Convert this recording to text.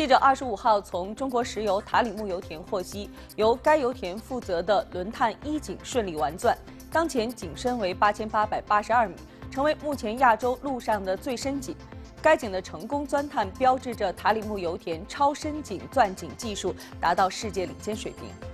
记者25号从中国石油塔里木油田获悉，由该油田负责的轮探一井顺利完钻，当前井深为8882米，成为目前亚洲陆上的最深井。该井的成功钻探标志着塔里木油田超深井钻井技术达到世界领先水平。